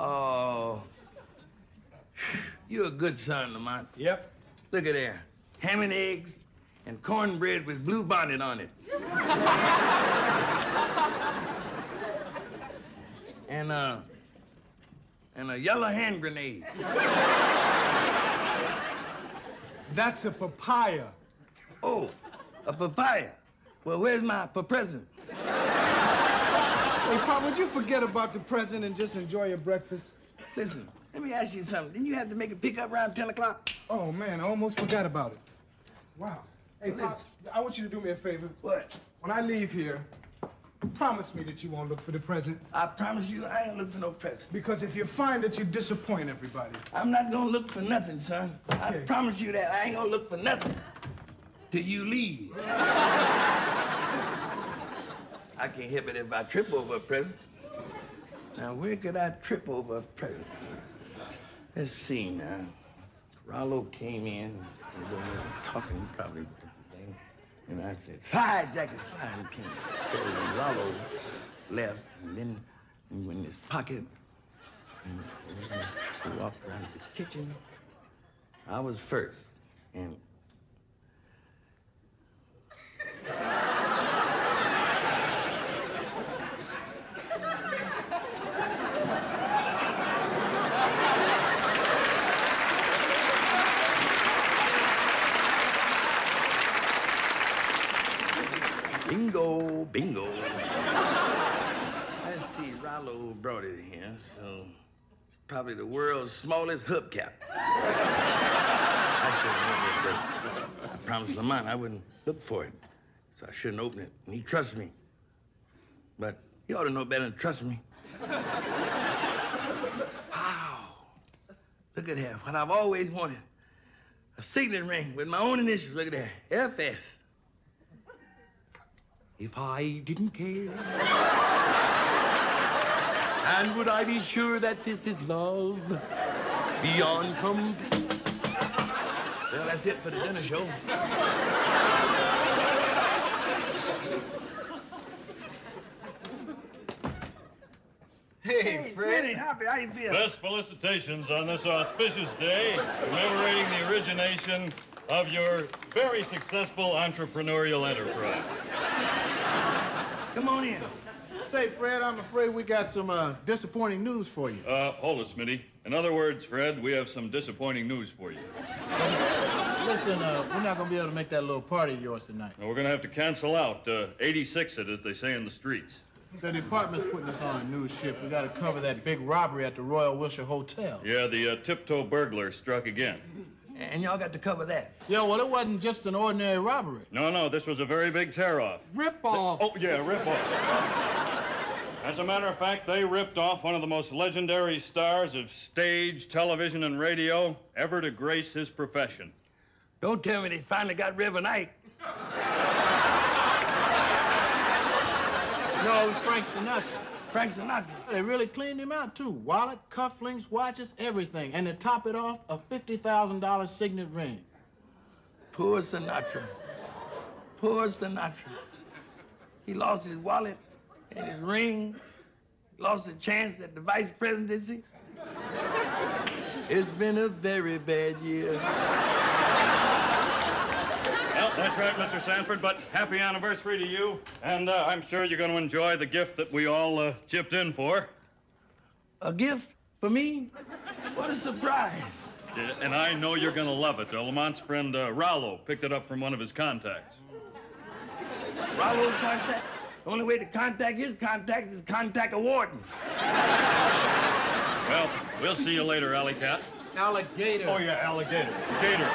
Oh. You're a good son, Lamont. Yep. Look at there. Ham and eggs and cornbread with blue bonnet on it. And a yellow hand grenade. That's a papaya. Oh, a papaya. Well, where's my present? Hey, Pop, would you forget about the present and just enjoy your breakfast? Listen, let me ask you something. Didn't you have to make a pickup around 10 o'clock? Oh, man, I almost forgot about it. Wow. Hey, well, Pop, I want you to do me a favor. What? When I leave here, promise me that you won't look for the present. I promise you I ain't look for no present. Because if you find it, you disappoint everybody. I'm not gonna look for nothing, son. Okay. I promise you that. I ain't gonna look for nothing till you leave. I can't help it if I trip over a present. Now, where could I trip over a present? Let's see now. Rollo came in, talking probably, and I said, slide, Jackie, slide, and came. So Rollo left, and then he went in his pocket, and he walked around the kitchen. I was first, and bingo, bingo. Let's see, Rollo brought it here, so it's probably the world's smallest hubcap. I shouldn't open it, but I promised Lamont I wouldn't look for it, so I shouldn't open it. And he trusts me. But he ought to know better than trust me. Wow. Look at that, what I've always wanted. A signet ring with my own initials, look at that, FS. If I didn't care, and would I be sure that this is love beyond compare? Well, that's it for the dinner show. Hey, Smitty, how you feel? Best felicitations on this auspicious day, commemorating the origination of your very successful entrepreneurial enterprise. Come on in. Say, Fred, I'm afraid we got some disappointing news for you. Hold it, Smitty. In other words, Fred, we have some disappointing news for you. Listen, we're not going to be able to make that little party of yours tonight. We're going to have to cancel out 86 it, as they say in the streets. The department's putting us on a news shift. We got to cover that big robbery at the Royal Wilshire Hotel. Yeah, the tiptoe burglar struck again. And y'all got to cover that. Yeah, well, it wasn't just an ordinary robbery. No, no, this was a very big tear-off. Rip-off. Oh, yeah, rip-off. As a matter of fact, they ripped off one of the most legendary stars of stage, television, and radio ever to grace his profession. Don't tell me they finally got rid of Ike. No, Frank Sinatra. Frank Sinatra. They really cleaned him out, too. Wallet, cufflinks, watches, everything. And to top it off, a $50,000 signet ring. Poor Sinatra. Poor Sinatra. He lost his wallet and his ring. Lost a chance at the vice presidency. It's been a very bad year. Well, that's right, Mr. Sanford, but happy anniversary to you. And I'm sure you're going to enjoy the gift that we all chipped in for. A gift for me? What a surprise. Yeah, and I know you're going to love it. Lamont's friend Rollo picked it up from one of his contacts. Rollo's contact? The only way to contact his contacts is contact a warden. Well, we'll see you later, Alley Cat. Alligator. Oh, yeah, alligator. Gator.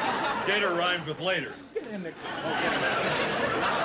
Gator rhymes with later. Get in the car.